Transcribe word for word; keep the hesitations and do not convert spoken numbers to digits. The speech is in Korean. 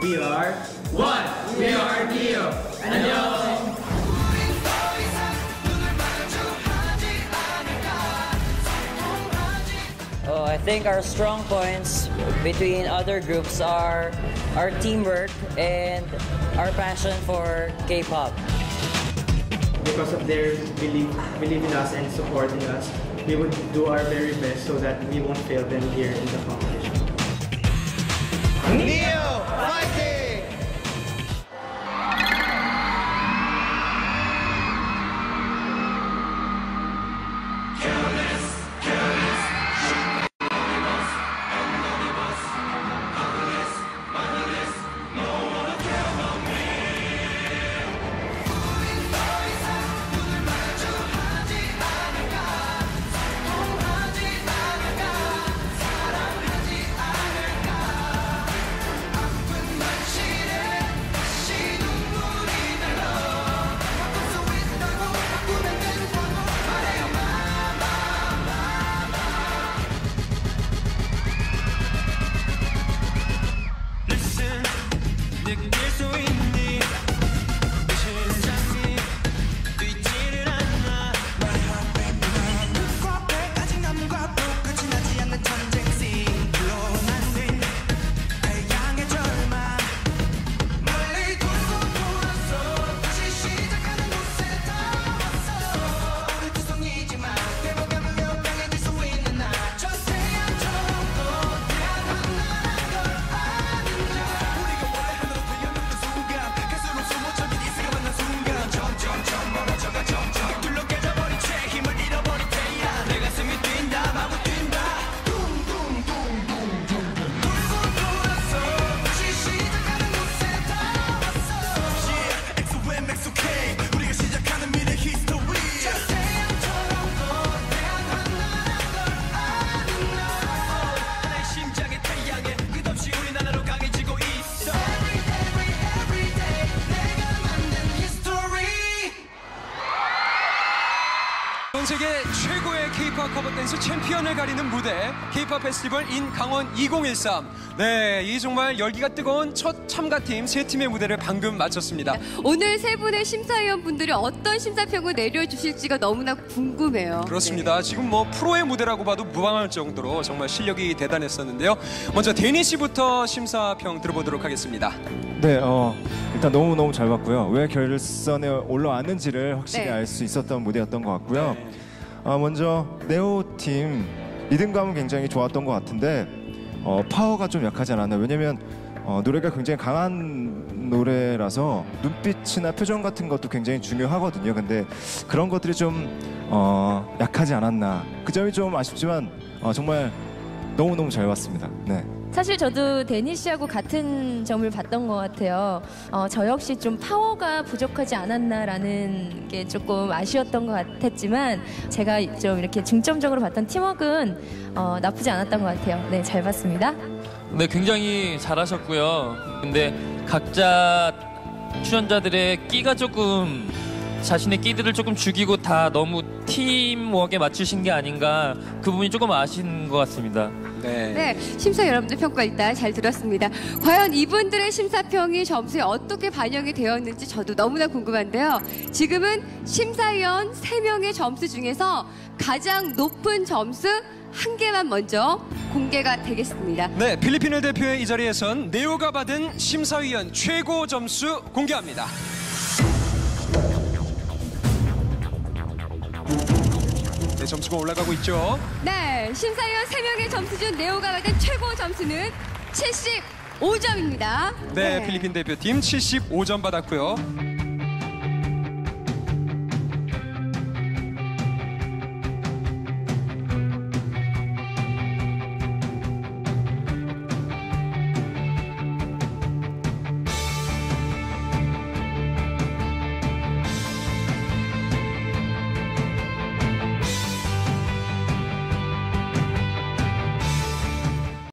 We are one. We are Dio. 안녕. Oh, I think our strong points between other groups are our teamwork and our passion for K-pop. Because of their belief, belief in us and supporting us, we would do our very best so that we won't fail them here in the competition. Neo fighting! Kill this, kill this, shoot anonymous, anonymous, motherless, motherless, no one will care about me. 전 세계 최고의 K-pop 커버 댄스 챔피언을 가리는 무대 K-pop 페스티벌 인 강원 이공일삼. 네, 이 정말 열기가 뜨거운 첫 참가팀 세 팀의 무대를 방금 마쳤습니다. 오늘 세 분의 심사위원분들이 어떤 심사평을 내려주실지가 너무나 궁금해요. 그렇습니다. 네. 지금 뭐 프로의 무대라고 봐도 무방할 정도로 정말 실력이 대단했었는데요. 먼저 데니 씨부터 심사평 들어보도록 하겠습니다. 네, 어, 일단 너무너무 잘 봤고요. 왜 결선에 올라왔는지를 확실히 네. 알 수 있었던 무대였던 것 같고요. 네. 어, 먼저 네오팀 리듬감은 굉장히 좋았던 것 같은데 어, 파워가 좀 약하지 않았나. 왜냐면 어, 노래가 굉장히 강한 노래라서 눈빛이나 표정 같은 것도 굉장히 중요하거든요. 근데 그런 것들이 좀 어, 약하지 않았나. 그 점이 좀 아쉽지만 어, 정말 너무너무 잘 봤습니다. 네. 사실 저도 데니 씨하고 같은 점을 봤던 것 같아요. 어, 저 역시 좀 파워가 부족하지 않았나라는 게 조금 아쉬웠던 것 같았지만 제가 좀 이렇게 중점적으로 봤던 팀워크는 어, 나쁘지 않았던 것 같아요. 네, 잘 봤습니다. 네, 굉장히 잘하셨고요. 근데 각자 출연자들의 끼가 조금 자신의 끼들을 조금 죽이고 다 너무 팀워크에 맞추신 게 아닌가 그 부분이 조금 아쉬운 것 같습니다. 네. 네, 심사 여러분들 평가 일단 잘 들었습니다. 과연 이분들의 심사평이 점수에 어떻게 반영이 되었는지 저도 너무나 궁금한데요. 지금은 심사위원 세 명의 점수 중에서 가장 높은 점수 한 개만 먼저 공개가 되겠습니다. 네, 필리핀을 대표해 이 자리에선 네오가 받은 심사위원 최고 점수 공개합니다. 네, 점수가 올라가고 있죠. 네, 심사위원 세 명의 점수 중 네오가 받은 최고 점수는 칠십오 점입니다. 네, 네. 필리핀 대표팀 칠십오 점 받았고요.